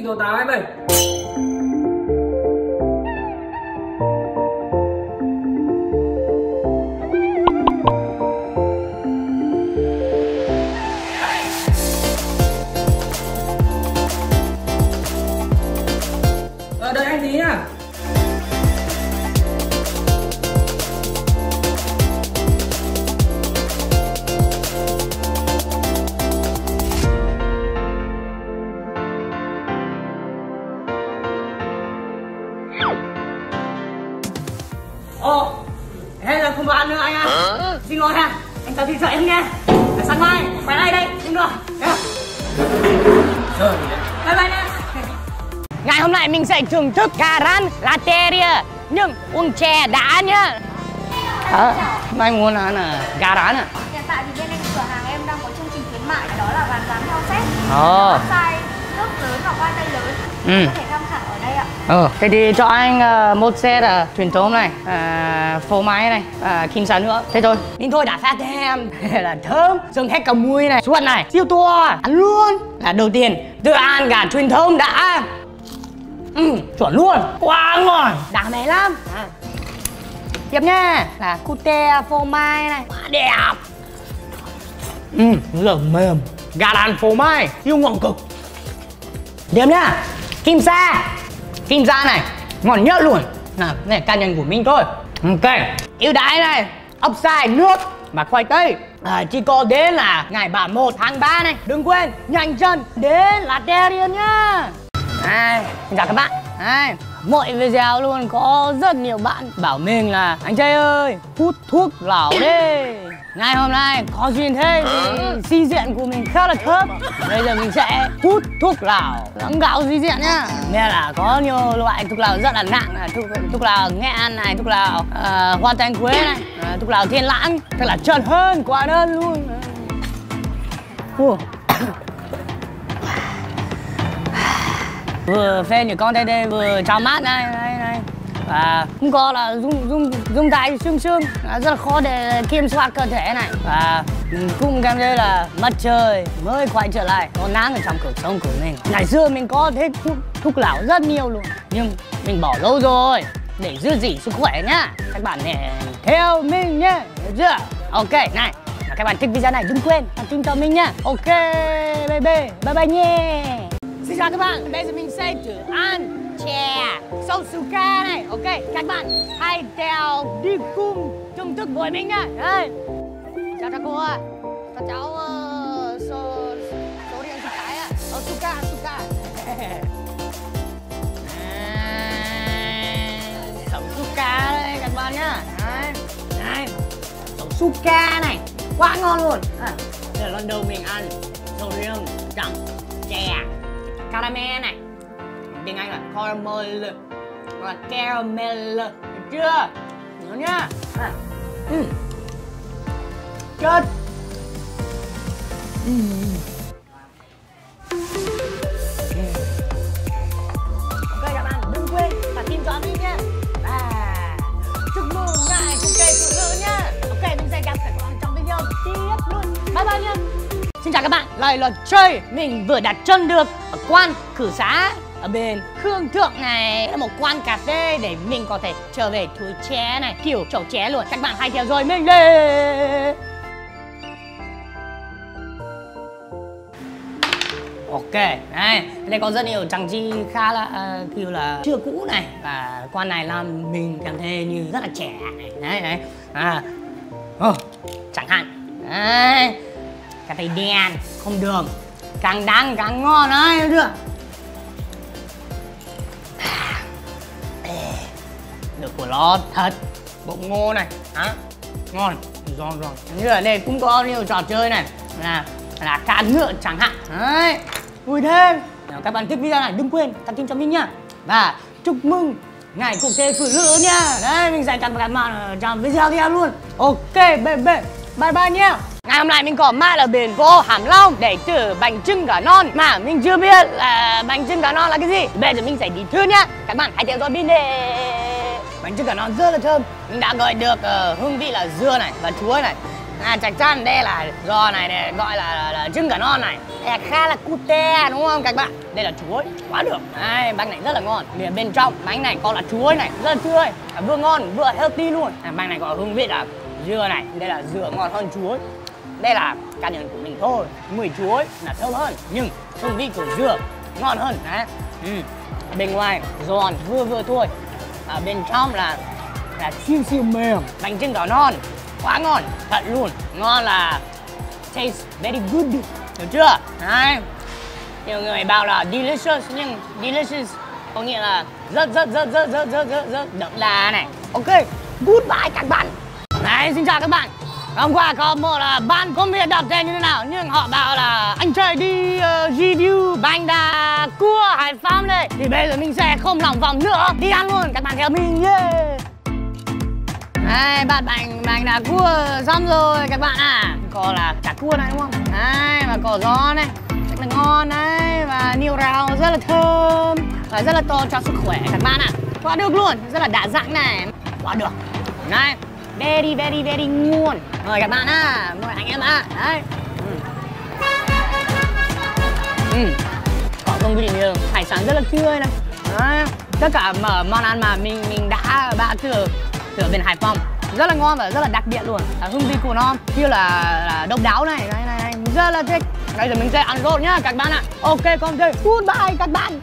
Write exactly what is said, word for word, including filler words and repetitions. xin cô táo em ơi. Ờ, đợi anh tí nha. Ồ, hay là không có ăn nữa anh ạ. À. Xin lỗi ha, anh tao đi chợ em nha. Để sáng mai, phải ai đây, đúng rồi. Bye bye nha. Ngày hôm nay mình sẽ thưởng thức cà rán Lotteria, nhưng uống chè đã nhá. Ờ, mai muốn ăn à, cà rán à. Hiện tại thì bên em cửa hàng em đang có chương trình khuyến mại, đó là bán rán theo set. Ồ. Size nước lớn và khoai tây lớn. Ừ. Có thể tham khảo ở đây ạ. Ờ, thế thì cho anh uh, một set uh, truyền thống này, uh, phô mai này, uh, kim sán nữa. Thế thôi. Nên thôi đã phát em là thơm, dừng hết cả muối này, suốt này, siêu to, ăn luôn. Là đầu tiên, tự ăn gà truyền thống đã. Ừ, chuẩn luôn, quá ngon, đáng mê lắm à. Tiếp nha, là cute phô mai này, quá đẹp. Ừ, rất mềm, gà đàn phô mai, siêu ngon cực. Tiếp nha, kim sa, kim sa này, ngon nhất luôn. Nào, này cá nhân của mình thôi. Ok, ưu đãi này, ốc xay nước và khoai tây à, chỉ có đến là ngày ba mươi mốt tháng ba này. Đừng quên, nhanh chân đến Lotteria nhá. À, chào các bạn. À, mỗi video luôn có rất nhiều bạn bảo mình là anh trai ơi hút thuốc lào đi. Ngày hôm nay có duyên thế thì di diện của mình khá là thấp. Bây giờ mình sẽ hút thuốc lào lắng gạo di diện nhá. Nghe là có nhiều loại thuốc lào rất là nặng là thuốc, thuốc lào Nghệ An này, thuốc lào uh, Hoa Thanh Quế này, uh, thuốc lào Thiên Lãng. Thật là trơn hơn, quá đơn luôn. uh. Vừa phê như con đây đây, vừa trào mát này, này, này. Và cũng có là rung, rung, rung tay xương xương, rất là khó để kiểm soát cơ thể này. Và cũng cảm thấy là mặt trời mới quay trở lại, có nắng ở trong cuộc sống của mình. Ngày xưa mình có thích thuốc, thuốc lào rất nhiều luôn, nhưng mình bỏ lâu rồi. Để giữ gìn sức khỏe nhá, các bạn hãy theo mình nhé. Ok, này, các bạn thích video này đừng quên nhắn tin cho mình nhá. Ok, bye bye, bye bye nhé. Xin chào các bạn, bây giờ mình sẽ thử ăn chè Sosuka này. Ok, các bạn hãy theo đi cùng thưởng thức với mình nhá. Đây. Chào các cô ạ. Các cháu uh, số số điện thoại cái ạ. Sosuka, Sosuka. Sosuka đây các bạn nhá. Đấy. Này. Sosuka này, quá ngon luôn. À, đây là lần đầu mình ăn sầu riêng trắng chè. Caramel này, tiếng Anh là caramel, là caramel, được chưa? Nhớ nhá. À. Ừ. Chết. Ừ. Ok các bạn, đừng quên đặt tim cho mình nhé. Và chúc mừng ngày cùng kề phụ nữ nhá. Ok, mình sẽ gặp các bạn trong video tiếp luôn. Bye bye nhá. Xin chào các bạn, lại là chơi. Mình vừa đặt chân được ở quan Cử Xá ở bên Khương Thượng này, là một quán cà phê để mình có thể trở về thúi ché này, kiểu chậu ché luôn. Các bạn hãy theo dõi mình lên. Ok, đây, đây có rất nhiều trang trí khá là uh, kiểu là chưa cũ này. Và quán này làm mình cảm thấy như rất là trẻ này. Đấy, đấy à. Oh, chẳng hạn. Đấy, cà phê đen, không đường, càng đắng càng ngon đấy, được. Được của nó thật, bụng ngô này, hả? Ngon, giòn giòn. Như ở đây cũng có nhiều trò chơi này, là là cá ngựa chẳng hạn, đấy, vui thêm. Nếu các bạn thích video này đừng quên đăng ký cho mình nhá. Và chúc mừng ngày quốc tế phụ nữ nhá. Đấy, mình dành tặng các bạn trong video tiếp luôn. Ok, bye bye, bye bye nhá. Ngày hôm nay mình có mặt ở biển Vô Hàm Long để thử bánh chưng cá non mà mình chưa biết là bánh chưng cá non là cái gì. Bây giờ mình sẽ đi thử nhá. Các bạn hãy theo dõi mình để bánh chưng cá non rất là thơm. Mình đã gọi được uh, hương vị là dưa này và chuối này. à, chạch chăn đây là giò này, này gọi là, là, là trứng cả non này. Đây là kha là cute đúng không các bạn? Đây là chuối, quá được. Đây, bánh này rất là ngon. Miền bên trong bánh này còn là chuối này, rất là tươi, à, vừa ngon vừa healthy luôn. À, bánh này có hương vị là dừa này, đây là dừa ngon hơn chuối. Đây là cá nhân của mình thôi, mùi chuối là thơm hơn nhưng hương vị của dừa ngon hơn. Đấy. Ừ. Bên ngoài giòn vừa vừa thôi, à, bên trong là là siêu siêu mềm. Bánh trưng đỏ non quá ngon thật luôn, ngon là taste very good, hiểu chưa? Đấy. Nhiều người bảo là delicious nhưng delicious có nghĩa là rất rất rất rất rất rất rất rất đậm đà này. Ok, goodbye các bạn. Đấy, xin chào các bạn. Hôm qua có một là bạn không biết đọc tên như thế nào nhưng họ bảo là anh chơi đi uh, review bánh đa cua Hải Phòng đây. Thì bây giờ mình sẽ không lòng vòng nữa, đi ăn luôn, các bạn theo mình. Yeah. Đây, bạn bánh bánh đa cua xong rồi các bạn à. Có là cả cua này đúng không? Đây, và có gió này, rất là ngon đấy. Và niêu rau rất là thơm và rất là to cho sức khỏe các bạn ạ. À. Quá được luôn, rất là đa dạng này. Quá được. Này. Very, very, very ngon. Mời các bạn á, à. Mời anh em á, à. Đấy. Ừ. Ừ. Có công vị nhiều, hải sản rất là tươi này. Đấy. Tất cả món ăn mà mình mình đã bạ từ từ bên Hải Phòng rất là ngon và rất là đặc biệt luôn. À, hương vị của nó như là, là độc đáo này, này, này, này, rất là thích. Bây giờ mình sẽ ăn rốt nhá các bạn ạ. À. Ok, con chơi. Goodbye các bạn.